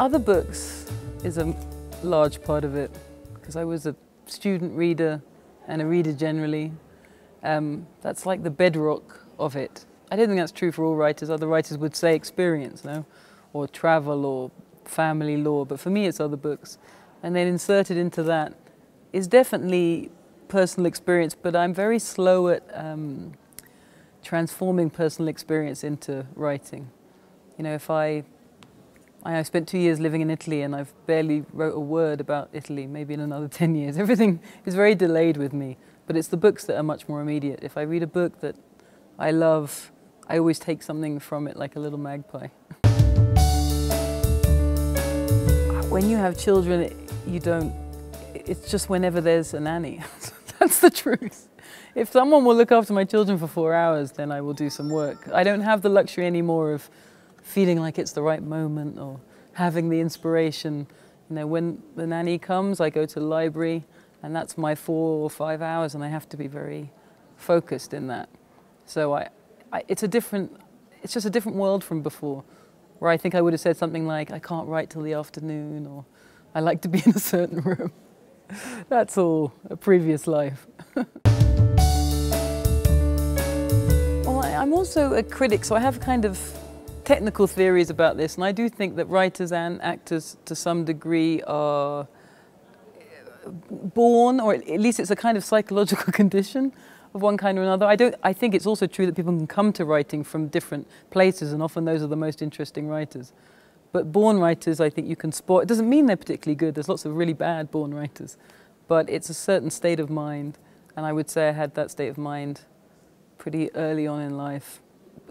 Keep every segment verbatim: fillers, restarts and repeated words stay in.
Other books is a large part of it, because I was a student reader and a reader generally. Um, that's like the bedrock of it. I don't think that's true for all writers. Other writers would say experience, no? Or travel or family law, but for me it's other books. And then inserted into that is definitely personal experience, but I'm very slow at um, transforming personal experience into writing. You know, if I, I spent two years living in Italy and I've barely wrote a word about Italy, maybe in another ten years. Everything is very delayed with me, but it's the books that are much more immediate. If I read a book that I love, I always take something from it like a little magpie. When you have children, you don't, it's just whenever there's a nanny. That's the truth. If someone will look after my children for four hours, then I will do some work. I don't have the luxury anymore of feeling like it's the right moment or having the inspiration. You know, when the nanny comes, I go to the library and that's my four or five hours and I have to be very focused in that. So I, I, it's a different, it's just a different world from before, where I think I would have said something like, I can't write till the afternoon, or I like to be in a certain room. That's all a previous life. Well, I, I'm also a critic, so I have kind of technical theories about this, and I do think that writers and actors to some degree are born, or at least it's a kind of psychological condition of one kind or another. I don't, I think it's also true that people can come to writing from different places, and often those are the most interesting writers. But born writers, I think you can spot. It doesn't mean they're particularly good. There's lots of really bad born writers, but it's a certain state of mind, and I would say I had that state of mind pretty early on in life.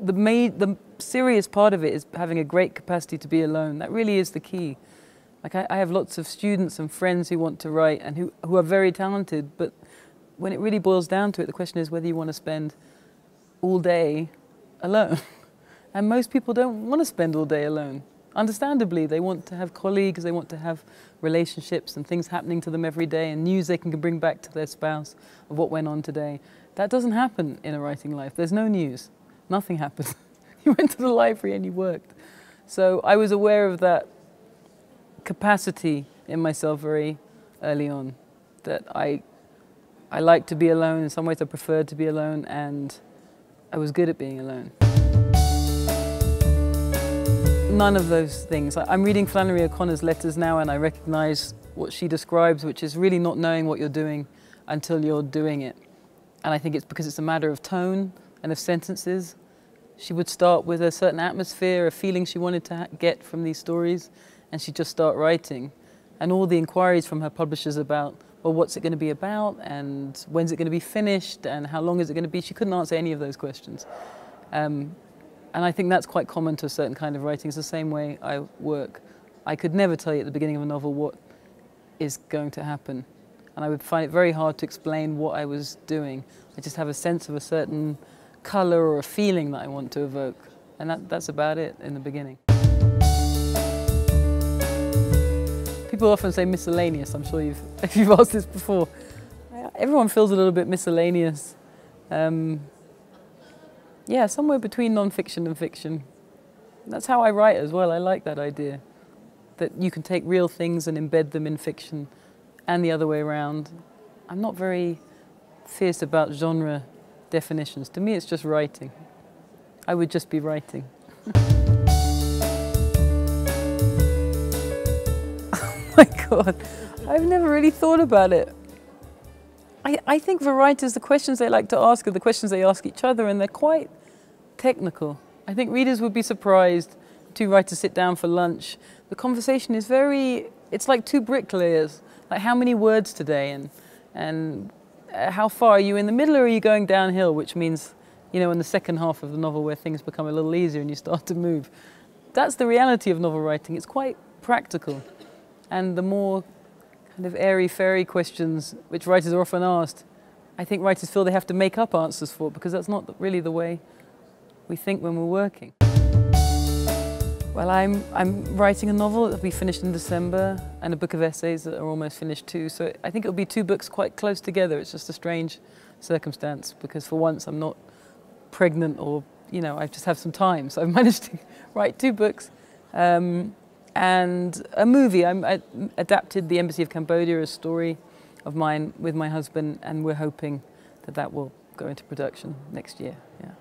The, made, the serious part of it is having a great capacity to be alone. That really is the key. Like I, I have lots of students and friends who want to write and who, who are very talented, but when it really boils down to it, the question is whether you want to spend all day alone. And most people don't want to spend all day alone. Understandably, they want to have colleagues, they want to have relationships and things happening to them every day and news they can bring back to their spouse of what went on today. That doesn't happen in a writing life. There's no news. Nothing happened. You went to the library and you worked. So I was aware of that capacity in myself very early on, that I, I like to be alone. In some ways I preferred to be alone, and I was good at being alone. None of those things. I'm reading Flannery O'Connor's letters now and I recognize what she describes, which is really not knowing what you're doing until you're doing it. And I think it's because it's a matter of tone and of sentences. She would start with a certain atmosphere, a feeling she wanted to get from these stories, and she'd just start writing. And all the inquiries from her publishers about, well, what's it going to be about, and when's it going to be finished, and how long is it going to be? She couldn't answer any of those questions. Um, and I think that's quite common to a certain kind of writing. It's the same way I work. I could never tell you at the beginning of a novel what is going to happen. And I would find it very hard to explain what I was doing. I just have a sense of a certain color or a feeling that I want to evoke, and that, that's about it in the beginning. People often say miscellaneous. I'm sure you've, if you've asked this before. Everyone feels a little bit miscellaneous. Um, yeah, somewhere between non-fiction and fiction. That's how I write as well. I like that idea, that you can take real things and embed them in fiction, and the other way around. I'm not very fierce about genre definitions. To me, it's just writing. I would just be writing. Oh my God, I've never really thought about it. I, I think for writers, the questions they like to ask are the questions they ask each other, and they're quite technical. I think readers would be surprised. Two writers sit down for lunch. The conversation is very, it's like two bricklayers. Like, how many words today, and, and Uh, how far are you in the middle, or are you going downhill, which means, you know, in the second half of the novel where things become a little easier and you start to move. That's the reality of novel writing. It's quite practical. And the more kind of airy-fairy questions which writers are often asked, I think writers feel they have to make up answers for, because that's not really the way we think when we're working. Well, I'm, I'm writing a novel that will be finished in December, and a book of essays that are almost finished too, so I think it'll be two books quite close together. It's just a strange circumstance, because for once I'm not pregnant, or, you know, I just have some time, so I've managed to write two books. Um, and a movie. I'm, I adapted The Embassy of Cambodia, a story of mine with my husband, and we're hoping that that will go into production next year. Yeah.